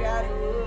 It's me,